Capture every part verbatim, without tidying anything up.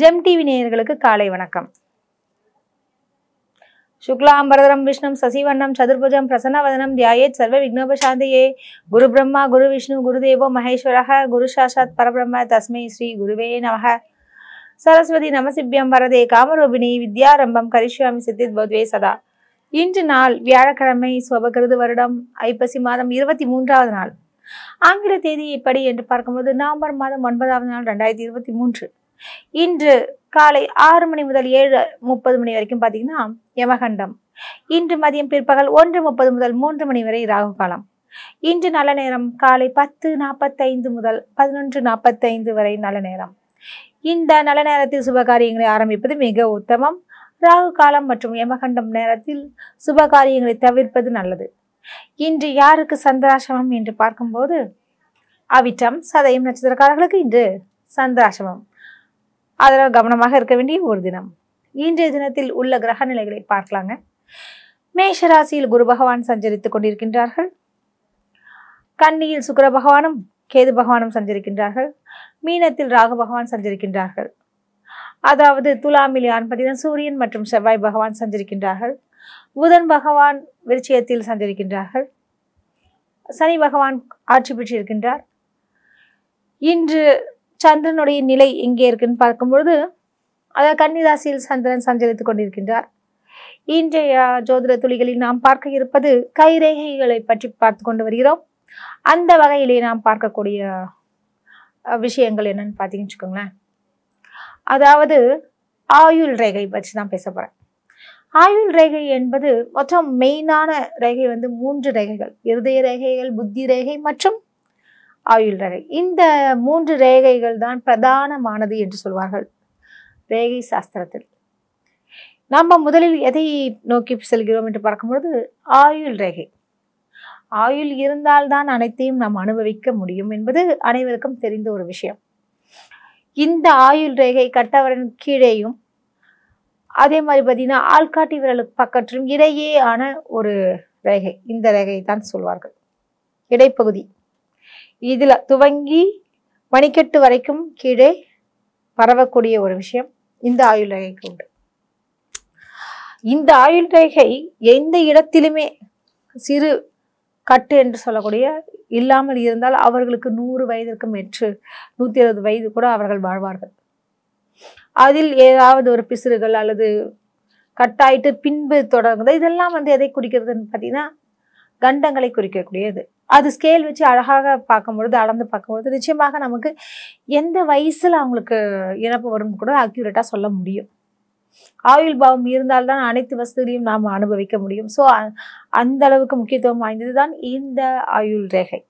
GeM TV நேயர்களுக்கு காலை வணக்கம். Shuklam Bharadram Vishnam Sasivannam Chadurbhujam Prasannavadhanam Dhyayet Sarva Vignopashantaye Guru Brahma Guru Vishnu Guru Devo Maheshwaraha Guru Shashat Parabrahma Tasmai Sri Guruve Namaha Saraswati Namasibhyam Varade Kamarobini Vidyarambam Karishyami Siddhit Bodhve Sada Indu Naal Vyazhakkizhai Swabakrudu Varudam Aipasi Madam இருபத்தி மூன்றாவது நாள் ஆங்கில தேதி இப்படி என்று பார்க்கும்போது November மாதம் ஒன்பதாவது நாள் இரண்டாயிரத்து இருபத்தி மூன்று இன்று காலை ஆறு மணி முதல் ஏழு முப்பது மணி வரைக்கும் பாத்தீங்கன்னா யமகண்டம். இன்று மதியம் பிற்பகல் ஒன்று முப்பது முதல் மூன்று மணி வரை ராகு காலம். இன்று நல்ல நேரம் காலை பத்து நாற்பத்தைந்து முதல் பதினொன்று நாற்பத்தைந்து வரை நல்ல நேரம். இந்த நல்ல நேரத்தில் சுபகாரியங்களை ஆரம்பிப்பது மிக உத்தமம். ராகு காலம் மற்றும் யமகண்டம் நேரத்தில் சுபகாரியங்களை தவிர்ப்பது நல்லது. இன்று யாருக்கு சந்திராசிரமம் என்று பார்க்கும்போது அவிட்டம் சதயம் நட்சத்திரக்காரர்களுக்கு இன்று சந்திராசிரமம். அதனால் கவனமாக இருக்க வேண்டிய ஒரு தினம். இன்றைய தினத்தில் உள்ள கிரக நிலைகளை பார்க்கலாங்க. மேஷ ராசியில் குரு பகவான் சஞ்சரித்துக் கொண்டிருக்கின்றார்கள். கன்னியில் சுக்கிர பகவானும் கேது பகவானும் சஞ்சரிக்கின்றார்கள். மீனத்தில் ராகு பகவான் சஞ்சரிக்கின்றார்கள். அதாவது துலாமில் யான் பார்த்தீங்கன்னா சூரியன் மற்றும் செவ்வாய் பகவான் சஞ்சரிக்கின்றார்கள். புதன் பகவான் விருச்சிகத்தில் சஞ்சரிக்கின்றார்கள். சனி பகவான் ஆட்சி பெற்றிருக்கின்றார். இன்று சந்திரனுடைய நிலை எங்கே இருக்குன்னு பார்க்கும்பொழுது அதாவது கன்னிராசியில் சந்திரன் சஞ்சரித்துக் கொண்டிருக்கின்றார். இன்றைய ஜோதிட துளிகளில் நாம் பார்க்க இருப்பது கைரேகைகளை பற்றி பார்த்து கொண்டு வருகிறோம். அந்த வகையிலே நாம் பார்க்கக்கூடிய விஷயங்கள் என்னன்னு பார்த்தீங்கன்னு வச்சுக்கோங்களேன். அதாவது ஆயுள் ரேகை பற்றி தான் பேச போகிறேன். ஆயுள் ரேகை என்பது மொத்தம் மெயினான ரேகை வந்து மூன்று ரேகைகள், இருதய ரேகைகள், புத்தி ரேகை மற்றும் ஆயுள் ரேகை. இந்த மூன்று ரேகைகள் தான் பிரதானமானது என்று சொல்வார்கள் ரேகை சாஸ்திரத்தில். நம்ம முதலில் எதை நோக்கி செல்கிறோம் என்று பார்க்கும்பொழுது ஆயுள் ரேகை. ஆயுள் இருந்தால்தான் அனைத்தையும் நாம் அனுபவிக்க முடியும் என்பது அனைவருக்கும் தெரிந்த ஒரு விஷயம். இந்த ஆயுள் ரேகை கட்டவரின் கீழேயும் அதே மாதிரி பார்த்தீங்கன்னா ஆள்காட்டி விரலுக்கு பக்கற்றும் இடையே ஆன ஒரு ரேகை, இந்த ரேகையை தான் சொல்வார்கள் இடைப்பகுதி. இதில் துவங்கி மணிக்கட்டு வரைக்கும் கீழே பரவக்கூடிய ஒரு விஷயம் இந்த ஆயுள் ரேகைக்கு உண்டு. இந்த ஆயுள் ரேகை எந்த இடத்திலுமே சிறு கட்டு என்று சொல்லக்கூடிய இல்லாமல் இருந்தால் அவர்களுக்கு நூறு வயதிற்கு மேற்று நூற்றி இருபது வயது கூட அவர்கள் வாழ்வார்கள். அதில் ஏதாவது ஒரு பிசுறுகள் அல்லது கட்டாயிட்டு பின்பு தொடங்குது. இதெல்லாம் வந்து எதை குறிக்கிறதுன்னு பார்த்தீங்கன்னா கண்டங்களை குறிக்கக்கூடியது. அது ஸ்கேல் வச்சு அழகாக பார்க்கும்பொழுது அளந்து பார்க்கும்பொழுது நிச்சயமாக நமக்கு எந்த வயசில் அவங்களுக்கு இறப்பு வரும் கூட அக்யூரேட்டாக சொல்ல முடியும். ஆயுள் பாவம் இருந்தால்தான் அனைத்து வசதிகளையும் நாம் அனுபவிக்க முடியும். ஸோ அந்த அளவுக்கு முக்கியத்துவம் வாய்ந்தது தான் இந்த ஆயுள் ரேகை.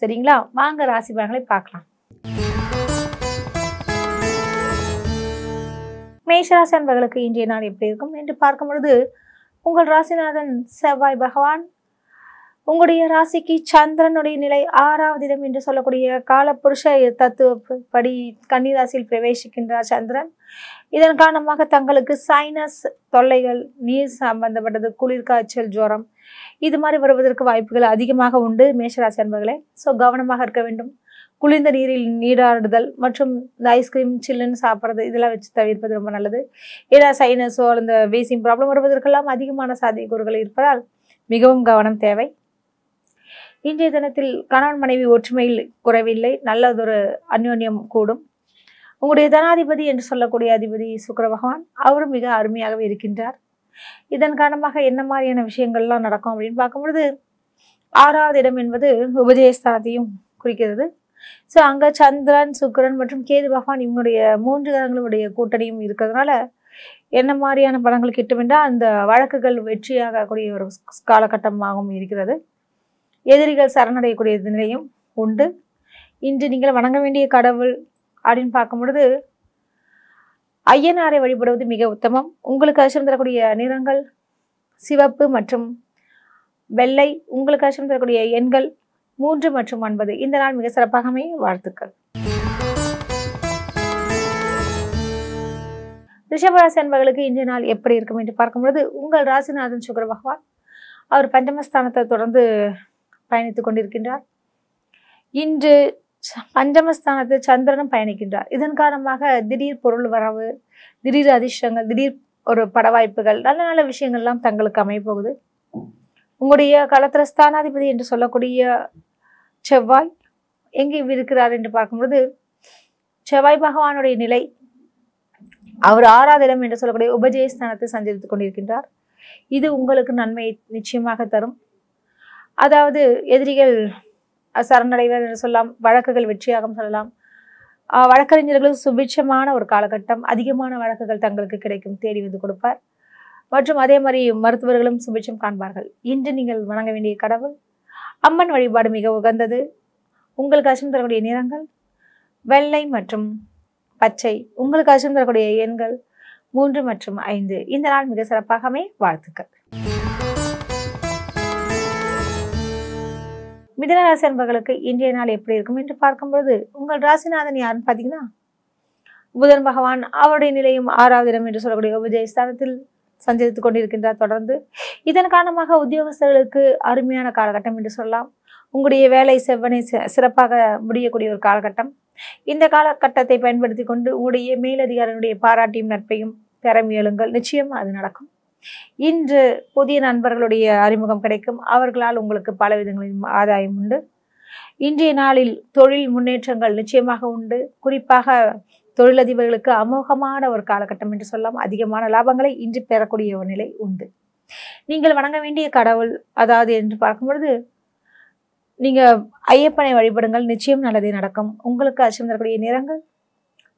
சரிங்களா, வாங்க ராசி பலன்களை பார்க்கலாம். மேஷராசி அன்பர்களுக்கு இன்றைய நாள் எப்படி இருக்கும் என்று பார்க்கும் பொழுது உங்கள் ராசிநாதன் செவ்வாய் பகவான், உங்களுடைய ராசிக்கு சந்திரனுடைய நிலை ஆறாவது இடம் என்று சொல்லக்கூடிய காலபுருஷ தத்துவப்படி கன்னிராசியில் பிரவேசிக்கின்றார் சந்திரன். இதன் காரணமாக தங்களுக்கு சைனஸ் தொல்லைகள், நீர் சம்பந்தப்பட்டது, குளிர்காய்ச்சல், ஜுரம் இது மாதிரி வருவதற்கு வாய்ப்புகள் அதிகமாக உண்டு மேஷராசி அன்பர்களே. ஸோ கவனமாக இருக்க வேண்டும். குளிர்ந்த நீரில் நீராடுதல் மற்றும் இந்த ஐஸ்கிரீம் சில்லுன்னு சாப்பிட்றது இதெல்லாம் வச்சு தவிர்ப்பது ரொம்ப நல்லது. ஏன்னா சைனஸோ அந்த வேசிங் ப்ராப்ளம் வருவதற்கெல்லாம் அதிகமான சாத்தியக்கூறுகள் இருப்பதால் மிகவும் கவனம் தேவை. இன்றைய தினத்தில் கணவன் மனைவி ஒற்றுமையில் குறைவில்லை, நல்லதொரு அந்யோன்யம் கூடும். உங்களுடைய தனாதிபதி என்று சொல்லக்கூடிய அதிபதி சுக்கிர பகவான், அவரும் மிக அருமையாகவே இருக்கின்றார். இதன் காரணமாக என்ன மாதிரியான விஷயங்கள்லாம் நடக்கும் அப்படின்னு பார்க்கும்பொழுது ஆறாவது இடம் என்பது உபஜயஸ்தானத்தையும் குறிக்கிறது. ஸோ அங்கே சந்திரன், சுக்கிரன் மற்றும் கேது பகவான் இவனுடைய மூன்று கிரகங்களுடைய கூட்டணியும் இருக்கிறதுனால என்ன மாதிரியான பலன்கள் கிட்டமிட்டால் அந்த வழக்குகள் வெற்றியாகக்கூடிய ஒரு காலகட்டமாகவும் இருக்கிறது. எதிரிகள் சரணடையக்கூடிய நிலையும் உண்டு. இன்று நீங்கள் வணங்க வேண்டிய கடவுள் அப்படின்னு பார்க்கும் பொழுது ஐயனாரை வழிபடுவது மிக உத்தமம். உங்களுக்கு அதிர்ஷ்டம் தரக்கூடிய நிறங்கள் சிவப்பு மற்றும் வெள்ளை. உங்களுக்கு அதிர்ஷ்டம் தரக்கூடிய எண்கள் மூன்று மற்றும் ஒன்பது. இந்த நாள் மிக சிறப்பாக அமைய வாழ்த்துக்கள். ரிஷபராசி அன்பர்களுக்கு இன்றைய நாள் எப்படி இருக்கும் என்று பார்க்கும்பொழுது உங்கள் ராசிநாதன் சுக்கிர பகவான், அவர் பஞ்சமஸ்தானத்தை தொடர்ந்து பயணித்துக் கொண்டிருக்கின்றார். இன்று பஞ்சமஸ்தானத்து சந்திரனும் பயணிக்கின்றார். இதன் காரணமாக திடீர் பொருள் வரவு, திடீர் அதிர்ஷ்டங்கள், திடீர் ஒரு படவாய்ப்புகள், நல்ல நல்ல விஷயங்கள்லாம் தங்களுக்கு அமைப்போகுது. உங்களுடைய களத்திர ஸ்தானாதிபதி என்று சொல்லக்கூடிய செவ்வாய் எங்கே இருக்கிறார் என்று பார்க்கும்போது, செவ்வாய் பகவானுடைய நிலை அவர் ஆறாவது இடம் என்று சொல்லக்கூடிய உபஜயஸ்தானத்தை சஞ்சரித்துக் கொண்டிருக்கின்றார். இது உங்களுக்கு நன்மையை நிச்சயமாக தரும். அதாவது எதிரிகள் சரணடைவர் என்று சொல்லலாம், வழக்குகள் வெற்றியாகும் சொல்லலாம். வழக்கறிஞர்களுக்கு சுபிட்சமான ஒரு காலகட்டம், அதிகமான வழக்குகள் தங்களுக்கு கிடைக்கும், தேடி வந்து கொடுப்பார். மற்றும் அதே மாதிரி மருத்துவர்களும் சுபிட்சம் காண்பார்கள். இன்று நீங்கள் வணங்க வேண்டிய கடவுள் அம்மன் வழிபாடு மிக உகந்தது. உங்களுக்கு அச்சம் தரக்கூடிய நிறங்கள் வெள்ளை மற்றும் பச்சை. உங்களுக்கு அச்சம் தரக்கூடிய எண்கள் மூன்று மற்றும் ஐந்து. இந்த நாள் மிக சிறப்பாகவே வாழ்த்துக்கள். மிதுன ராசி அன்பர்களுக்கு இன்றைய நாள் எப்படி இருக்கும் என்று பார்க்கும்போது, உங்கள் ராசிநாதன் யாருன்னு பார்த்தீங்கன்னா புதன் பகவான். அவருடைய நிலையும் ஆறாவது இடம் என்று சொல்லக்கூடிய உபஜயஸ்தானத்தில் சஞ்சரித்துக் கொண்டிருக்கின்றார் தொடர்ந்து. இதன் காரணமாக உத்தியோகஸ்தர்களுக்கு அருமையான காலகட்டம் என்று சொல்லலாம். உங்களுடைய வேலை செவ்வனை சிறப்பாக முடியக்கூடிய ஒரு காலகட்டம். இந்த காலகட்டத்தை பயன்படுத்தி கொண்டு உங்களுடைய மேலதிகாரியினுடைய பாராட்டியும் நட்பையும் பெற முயலுங்கள். நிச்சயம் அது நடக்கும். இன்று புதிய நண்பர்களுடைய அறிமுகம் கிடைக்கும். அவர்களால் உங்களுக்கு பல விதங்களின் ஆதாயம் உண்டு. இன்றைய நாளில் தொழில் முன்னேற்றங்கள் நிச்சயமாக உண்டு. குறிப்பாக தொழிலதிபர்களுக்கு அமோகமான ஒரு காலகட்டம் என்று சொல்லலாம். அதிகமான லாபங்களை இன்று பெறக்கூடிய ஒரு நிலை உண்டு. நீங்கள் வணங்க வேண்டிய கடவுள் அதாவது என்று பார்க்கும்பொழுது, நீங்கள் ஐயப்பனை வழிபடுங்கள், நிச்சயம் நல்லதே நடக்கும். உங்களுக்கு அச்சம் தரக்கூடிய நிறங்கள்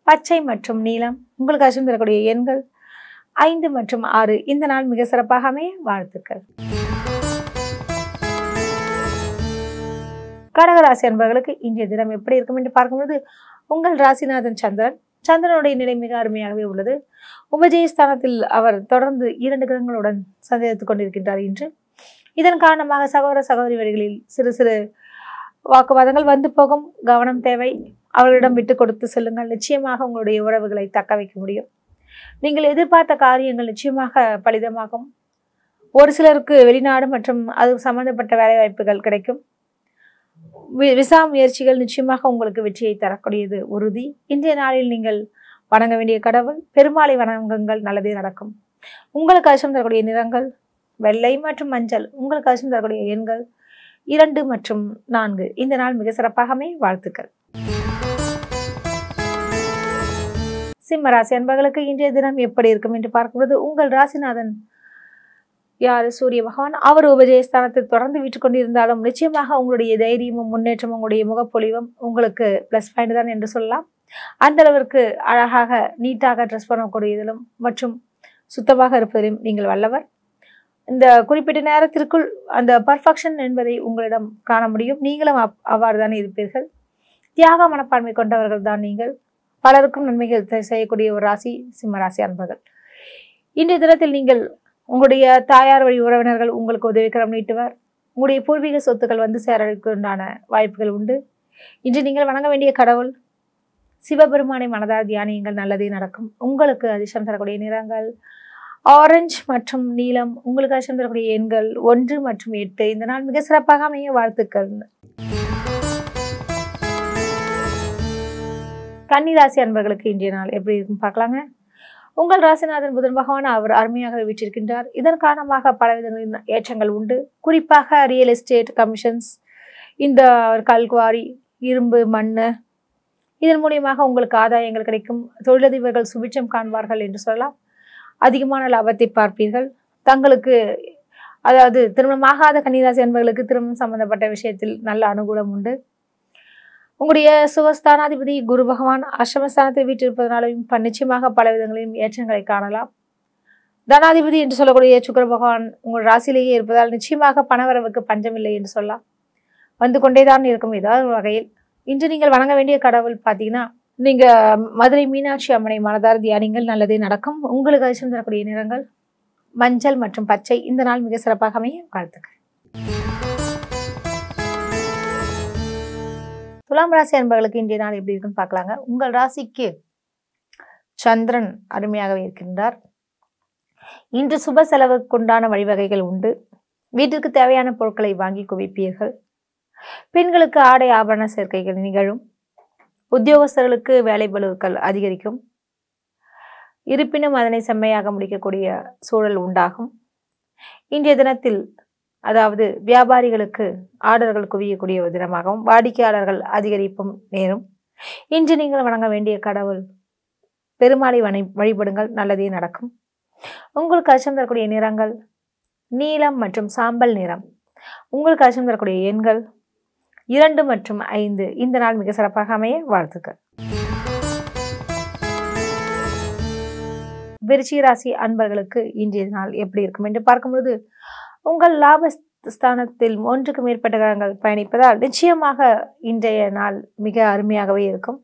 பச்சை மற்றும் நீலம். உங்களுக்கு அச்சம் தரக்கூடிய எண்கள் ஐந்து மற்றும் ஆறு. இந்த நாள் மிக சிறப்பாகவே வாழ்த்துக்கள். கடகராசி அன்பர்களுக்கு இன்றைய தினம் எப்படி இருக்கும் என்று பார்க்கும்போது, உங்கள் ராசிநாதன் சந்திரன். சந்திரனுடைய நிலை மிக அருமையாகவே உள்ளது. உபஜயஸ்தானத்தில் அவர் தொடர்ந்து இரண்டு கிரகங்களுடன் சந்தேகத்துக் கொண்டிருக்கின்றார் இன்று. இதன் காரணமாக சகோதர சகோதரி வழிகளில் சிறு சிறு வாக்குவாதங்கள் வந்து போகும். கவனம் தேவை. அவர்களிடம் விட்டு கொடுத்து செல்லுங்கள். நிச்சயமாக உங்களுடைய உறவுகளை தக்க வைக்க முடியும். நீங்கள் எதிர்பார்த்த காரியங்கள் நிச்சயமாக பலிதமாகும். ஒரு சிலருக்கு வெளிநாடு மற்றும் அது சம்பந்தப்பட்ட வேலைவாய்ப்புகள் கிடைக்கும். விசா முயற்சிகள் நிச்சயமாக உங்களுக்கு வெற்றியை தரக்கூடியது உறுதி. இன்றைய நாளில் நீங்கள் வணங்க வேண்டிய கடவுள் பெருமாளை வணங்குங்கள், நல்லதே நடக்கும். உங்களுக்கு அச்சம் தரக்கூடிய நிறங்கள் வெள்ளை மற்றும் மஞ்சள். உங்களுக்கு அச்சம் தரக்கூடிய எண்கள் இரண்டு மற்றும் நான்கு. இந்த நாள் மிக சிறப்பாகவே வாழ்த்துக்கள். சிம்ம ராசி அன்பர்களுக்கு இன்றைய தினம் எப்படி இருக்கும் என்று பார்க்கும்போது, உங்கள் ராசிநாதன் யார்? சூரிய பகவான். அவர் உபஜயஸ்தானத்தை தொடர்ந்து விட்டு கொண்டிருந்தாலும் நிச்சயமாக உங்களுடைய தைரியமும் முன்னேற்றமும் உங்களுடைய முகப்பொழிவும் உங்களுக்கு ப்ளஸ் பாயிண்ட் தான் என்று சொல்லலாம். அந்த அளவிற்கு அழகாக நீட்டாக ட்ரெஸ் பண்ணக்கூடியதிலும் மற்றும் சுத்தமாக இருப்பதிலும் நீங்கள் வல்லவர். இந்த குறிப்பிட்ட நேரத்திற்குள் அந்த பர்ஃபெக்ஷன் என்பதை உங்களிடம் காண முடியும். நீங்களும் அவ் அவ்வாறு தானே இருப்பீர்கள். தியாக மனப்பான்மை கொண்டவர்கள் தான் நீங்கள். பலருக்கும் நன்மைகள் செய்யக்கூடிய ஒரு ராசி சிம்ம ராசி அன்பர்கள். இன்றைய தினத்தில் நீங்கள் உங்களுடைய தாயார் வழி உறவினர்கள் உங்களுக்கு உதவிக்கரம் நீட்டுவார். உங்களுடைய பூர்வீக சொத்துக்கள் வந்து சேரவுண்டான வாய்ப்புகள் உண்டு. இன்று நீங்கள் வணங்க வேண்டிய கடவுள் சிவபெருமானை மனதார் தியானியங்கள், நல்லதே நடக்கும். உங்களுக்கு அதிர்ஷ்டம் தரக்கூடிய நிறங்கள் ஆரஞ்சு மற்றும் நீலம். உங்களுக்கு அதிர்ஷ்டம் தரக்கூடிய எண்கள் ஒன்று மற்றும் எட்டு. இந்த நாள் மிக சிறப்பாக அமைய வாழ்த்துக்கள். கன்னிராசி அன்பர்களுக்கு இன்றைய நாள் எப்படி இருக்குன்னு பார்க்கலாங்க. உங்கள் ராசிநாதன் புதன் பகவான். அவர் அருமையாகவே வீற்றிருக்கின்றார். இதன் காரணமாக பலவிதங்களின் ஏற்றங்கள் உண்டு. குறிப்பாக ரியல் எஸ்டேட் கமிஷன்ஸ், இந்த கல்குவாரி, இரும்பு, மண், இதன் மூலியமாக உங்களுக்கு ஆதாயங்கள் கிடைக்கும். தொழிலதிபர்கள் சுபிட்சம் காண்பார்கள் என்று சொல்லலாம். அதிகமான லாபத்தை பார்ப்பீர்கள். தங்களுக்கு அதாவது திருமணமாகாத கன்னிராசி அன்பர்களுக்கு திருமணம் சம்பந்தப்பட்ட விஷயத்தில் நல்ல அனுகூலம் உண்டு. உங்களுடைய சுகஸ்தானாதிபதி குரு பகவான் அஷ்டமஸ்தானத்தை வீற்றிருப்பதனாலும் நிச்சயமாக பல விதங்களிலும் ஏற்றங்களை காணலாம். தனாதிபதி என்று சொல்லக்கூடிய சுக்கிர பகவான் உங்கள் ராசியிலேயே இருப்பதால் நிச்சயமாக பணவரவுக்கு பஞ்சமில்லை என்று சொல்லலாம். வந்து கொண்டே தான் இருக்கும் ஏதாவது ஒரு வகையில். இன்று நீங்கள் வணங்க வேண்டிய கடவுள் பார்த்தீங்கன்னா, நீங்கள் மதுரை மீனாட்சி அம்மனை மனதார் தியானிங்கள், நல்லதே நடக்கும். உங்களுக்கு அதிர்ஷ்டம் தரக்கூடிய நிறங்கள் மஞ்சள் மற்றும் பச்சை. இந்த நாள் மிக சிறப்பாக அமைய வாழ்த்துக்கள். துலாம் ராசி அன்பர்களுக்கு இன்றைய நாள் எப்படி இருக்குன்னு பார்க்கலாங்க. உங்கள் ராசிக்கு சந்திரன் அருமையாகவே இருக்கின்றார். இன்று சுப செலவுக்குண்டான வழிவகைகள் உண்டு. வீட்டிற்கு தேவையான பொருட்களை வாங்கி குவிப்பீர்கள். பெண்களுக்கு ஆடை ஆபரண சேர்க்கைகள் நிகழும். உத்தியோகஸ்தர்களுக்கு வேலைபளுக்கள் அதிகரிக்கும். இருப்பினும் அதனை செம்மையாக முடிக்கக்கூடிய சூழல் உண்டாகும். இன்றைய தினத்தில் அதாவது வியாபாரிகளுக்கு ஆர்டர்கள் குவியக்கூடிய தினமாகவும் வாடிக்கையாளர்கள் அதிகரிப்பும் நேரும். இன்று நீங்கள் வணங்க வேண்டிய கடவுள் பெருமாளை வணி வழிபடுங்கள், நல்லதே நடக்கும். உங்களுக்கு அச்சம் தரக்கூடிய நிறங்கள் நீலம் மற்றும் சாம்பல் நிறம். உங்களுக்கு அச்சம் தரக்கூடிய எண்கள் இரண்டு மற்றும் ஐந்து. இந்த நாள் மிக சிறப்பாக அமைய வாழ்த்துக்கள். விருச்சிக ராசி அன்பர்களுக்கு இன்றைய நாள் எப்படி இருக்கும் என்று பார்க்கும்போது, உங்கள் லாபஸ்தானத்தில் ஒன்றுக்கு மேற்பட்ட கிரகங்கள் பயணிப்பதால் நிச்சயமாக இன்றைய நாள் மிக அருமையாகவே இருக்கும்.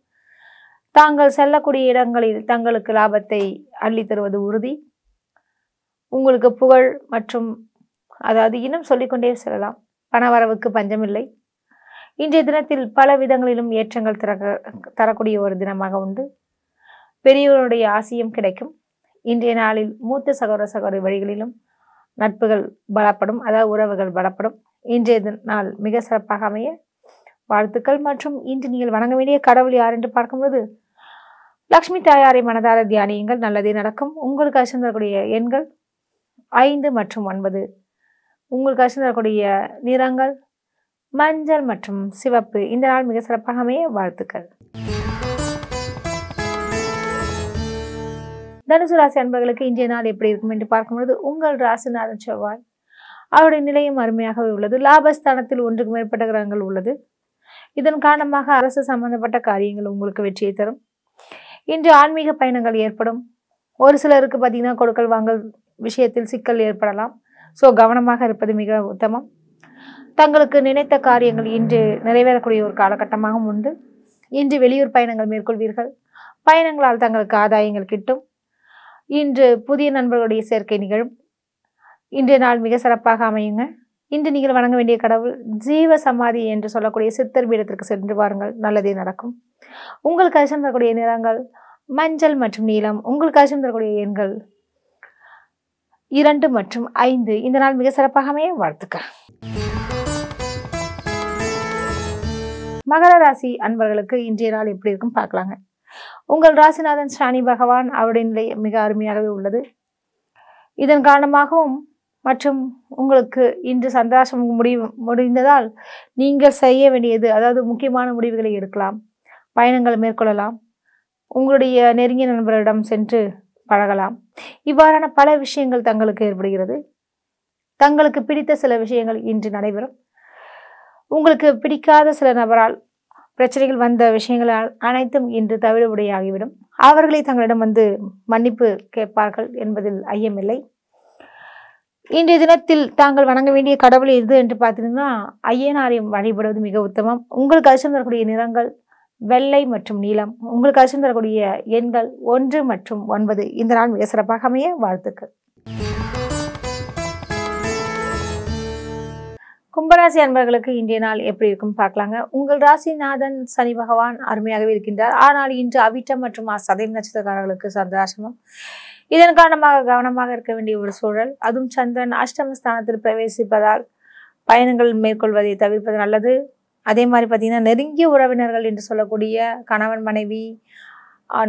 தாங்கள் செல்லக்கூடிய இடங்களில் தங்களுக்கு லாபத்தை அள்ளி தருவது உறுதி. உங்களுக்கு புகழ் மற்றும் அதாவது இன்னும் சொல்லிக்கொண்டே செல்லலாம். பணவரவுக்கு பஞ்சமில்லை. இன்றைய தினத்தில் பல விதங்களிலும் ஏற்றங்கள் தர தரக்கூடிய ஒரு தினமாக உண்டு. பெரியவருடைய ஆசியும் கிடைக்கும். இன்றைய நாளில் மூத்த சகோதர சகோதரி வழிகளிலும் நட்புகள் பலப்படும், அதாவது உறவுகள் பலப்படும். இன்றைய நாள் மிக சிறப்பாக அமைய வாழ்த்துக்கள். மற்றும் இன்று நீங்கள் வணங்க வேண்டிய கடவுள் யார் என்று பார்க்கும்போது, லக்ஷ்மி தாயாரை மனதார தியானியுங்கள், நல்லதே நடக்கும். உங்களுக்கு அச்சம் தரக்கூடிய எண்கள் ஐந்து மற்றும் ஒன்பது. உங்களுக்கு அச்சம் தரக்கூடிய நிறங்கள் மஞ்சள் மற்றும் சிவப்பு. இந்த நாள் மிக சிறப்பாக அமைய வாழ்த்துக்கள். தனுசு ராசி அன்பர்களுக்கு இன்றைய நாள் எப்படி இருக்கும் என்று பார்க்கும்போது, உங்கள் ராசிநாதன் செவ்வாய், அவருடைய நிலையம் அருமையாகவே உள்ளது. லாபஸ்தானத்தில் ஒன்றுக்கு மேற்பட்ட கிரகங்கள் உள்ளது. இதன் காரணமாக அரசு சம்பந்தப்பட்ட காரியங்கள் உங்களுக்கு வெற்றியை தரும். இன்று ஆன்மீக பயணங்கள் ஏற்படும். ஒரு சிலருக்கு பார்த்தீங்கன்னா கொடுக்கல் வாங்கல் விஷயத்தில் சிக்கல் ஏற்படலாம். ஸோ கவனமாக இருப்பது மிக உத்தமம். தங்களுக்கு நினைத்த காரியங்கள் இன்று நிறைவேறக்கூடிய ஒரு காலகட்டமாகவும் உண்டு. இன்று வெளியூர் பயணங்கள் மேற்கொள்வீர்கள். பயணங்களால் தங்களுக்கு ஆதாயங்கள் கிட்டும். இன்று புதிய நண்பர்களுடைய சேர்க்கை நிகழும். இன்றைய நாள் மிக சிறப்பாக அமையுங்க. இன்று நீங்கள் வணங்க வேண்டிய கடவுள் ஜீவ சமாதி என்று சொல்லக்கூடிய சித்தர் பீடத்திற்கு சென்று வாருங்கள், நல்லதே நடக்கும். உங்களுக்கு அச்சம் தரக்கூடிய நிறங்கள் மஞ்சள் மற்றும் நீலம். உங்களுக்கு அச்சம் தரக்கூடிய எண்கள் இரண்டு மற்றும் ஐந்து. இந்த நாள் மிக சிறப்பாக அமைய வாழ்த்துக்கள். மகர ராசி அன்பர்களுக்கு இன்றைய நாள் எப்படி இருக்கும் பார்க்கலாங்க. உங்கள் ராசிநாதன் சனி பகவான், அவருடைய நிலை மிக அருமையாகவே உள்ளது. இதன் காரணமாகவும் மற்றும் உங்களுக்கு இன்று சந்திராசம் முடிவு முடிந்ததால் நீங்கள் செய்ய வேண்டியது அதாவது முக்கியமான முடிவுகளை எடுக்கலாம். பயணங்கள் மேற்கொள்ளலாம். உங்களுடைய நெருங்கிய நண்பர்களிடம் சென்று பழகலாம். இவ்வாறான பல விஷயங்கள் தங்களுக்கு ஏற்படுகிறது. தங்களுக்கு பிடித்த சில விஷயங்கள் இன்று நடைபெறும். உங்களுக்கு பிடிக்காத சில நபரால் பிரச்சனைகள் வந்த விஷயங்களால் அனைத்தும் இன்று தவிடுபடியாகிவிடும். அவர்களை தங்களிடம் வந்து மன்னிப்பு கேட்பார்கள் என்பதில் ஐயமில்லை. இன்றைய தினத்தில் தாங்கள் வணங்க வேண்டிய கடவுள் எது என்று பார்த்தீங்கன்னா, ஐயனாரையும் வழிபடுவது மிக உத்தமம். உங்களுக்கு அச்சம் தரக்கூடிய நிறங்கள் வெள்ளை மற்றும் நீலம். உங்களுக்கு அச்சம் தரக்கூடிய எண்கள் ஒன்று மற்றும் ஒன்பது. இந்த நாள் மிக சிறப்பாக அமைய வாழ்த்துக்கள். கும்பராசி அன்பர்களுக்கு இன்றைய நாள் எப்படி இருக்குன்னு பார்க்கலாங்க. உங்கள் ராசிநாதன் சனி பகவான் அருமையாகவே இருக்கின்றார். ஆனால் இன்று அவிட்டம் மற்றும் சதயம் நட்சத்திரக்காரர்களுக்கு சந்திராசிரமம். இதன் காரணமாக கவனமாக இருக்க வேண்டிய ஒரு சூழல். அதுவும் சந்திரன் அஷ்டமஸ்தானத்தில் பிரவேசிப்பதால் பயணங்கள் மேற்கொள்வதை தவிர்ப்பது நல்லது. அதே மாதிரி பார்த்தீங்கன்னா நெருங்கிய உறவினர்கள் என்று சொல்லக்கூடிய கணவன் மனைவி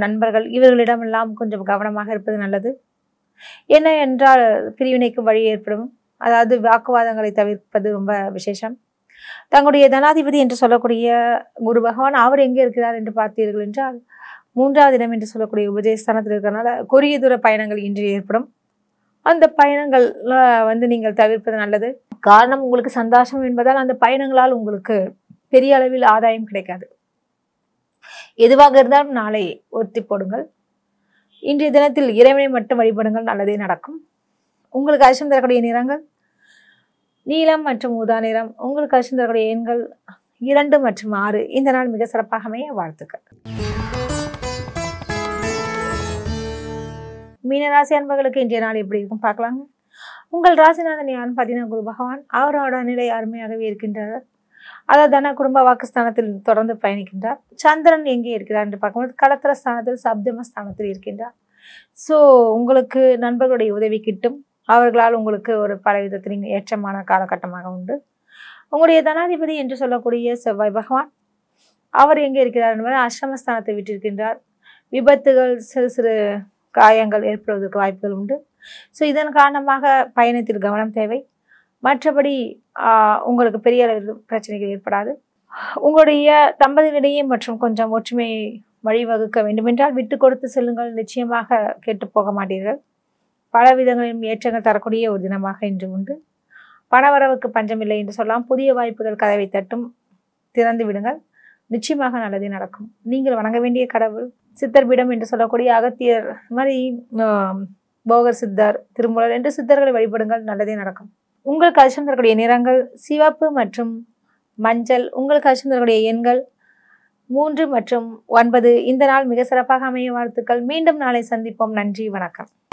நண்பர்கள் இவர்களிடமெல்லாம் கொஞ்சம் கவனமாக இருப்பது நல்லது. என்ன என்றால் பிரிவினைக்கு வழி ஏற்படும். அதாவது வாக்குவாதங்களை தவிர்ப்பது ரொம்ப விசேஷம். தங்களுடைய தனாதிபதி என்று சொல்லக்கூடிய குரு பகவான், அவர் எங்கே இருக்கிறார் என்று பார்த்தீர்கள் என்றால் மூன்றாவது இடம் என்று சொல்லக்கூடிய உபஜயஸ்தானத்தில் இருக்கிறதுனால குறுகிய தூர பயணங்கள் இன்று ஏற்படும். அந்த பயணங்கள் வந்து நீங்கள் தவிர்ப்பது நல்லது. காரணம் உங்களுக்கு சந்தோஷம் என்பதால் அந்த பயணங்களால் உங்களுக்கு பெரிய அளவில் ஆதாயம் கிடைக்காது. எதுவாக இருந்தாலும் நாளை ஒத்தி போடுங்கள். இன்றைய தினத்தில் இறைவனை மட்டும் வழிபடுங்கள், நல்லதே நடக்கும். உங்களுக்கு அச்சம் தரக்கூடிய நிறங்கள் நீலம் மற்றும் ஊதா நிறம். உங்களுக்கு அச்சம் தரக்கூடிய எண்கள் இரண்டு மற்றும் ஆறு. இந்த நாள் மிக சிறப்பாக அமைய வாழ்த்துக்கள். மீனராசி அன்பர்களுக்கு இன்றைய நாள் எப்படி இருக்கும் பார்க்கலாங்க. உங்கள் ராசிநாதன் யாருன்னு பார்த்தீங்கன்னா குரு பகவான், அவரோட நிலை அருமையாகவே இருக்கின்றார். அதாவது தன குடும்ப வாக்குஸ்தானத்தில் தொடர்ந்து பயணிக்கின்றார். சந்திரன் எங்கே இருக்கிறார் என்று பார்க்கும்போது களத்திர ஸ்தானத்தில் சப்தம ஸ்தானத்தில் இருக்கின்றார். ஸோ உங்களுக்கு நண்பர்களுடைய உதவி கிட்டும். அவர்களால் உங்களுக்கு ஒரு பல விதத்தின் ஏற்றமான காலகட்டமாக உண்டு. உங்களுடைய தனாதிபதி என்று சொல்லக்கூடிய செவ்வாய் பகவான், அவர் எங்கே இருக்கிறார் என்பது ஆசிரமஸ்தானத்தை விட்டிருக்கின்றார். விபத்துகள் சிறு சிறு காயங்கள் ஏற்படுவதற்கு வாய்ப்புகள் உண்டு. ஸோ இதன் காரணமாக பயணத்தில் கவனம் தேவை. மற்றபடி உங்களுக்கு பெரிய அளவில் பிரச்சனைகள் ஏற்படாது. உங்களுடைய தம்பதியிடையே மற்றும் கொஞ்சம் ஒற்றுமை வழிவகுக்க வேண்டுமென்றால் விட்டு கொடுத்து செல்லுங்கள், நிச்சயமாக கேட்டு போக மாட்டீர்கள். பல விதங்களிலும் ஏற்றங்கள் தரக்கூடிய ஒரு தினமாக இன்று உண்டு. பணவரவுக்கு பஞ்சமில்லை என்று சொல்லலாம். புதிய வாய்ப்புகள் கதவை தட்டும், திறந்து விடுங்கள், நிச்சயமாக நல்லதே நடக்கும். நீங்கள் வணங்க வேண்டிய கடவுள் சித்தர் பீடம் என்று சொல்லக்கூடிய அகத்தியர், இந்த மாதிரி போகர் சித்தர், திருமூலர் என்று சித்தர்களை வழிபடுங்கள், நல்லதே நடக்கும். உங்களுக்கு அதிர்ஷ்டம் தரக்கூடிய நிறங்கள் சிவப்பு மற்றும் மஞ்சள். உங்களுக்கு அதிர்ஷ்டம் தரக்கூடிய எண்கள் மூன்று மற்றும் ஒன்பது. இந்த நாள் மிக சிறப்பாக அமைய வாழ்த்துக்கள். மீண்டும் நாளை சந்திப்போம். நன்றி, வணக்கம்.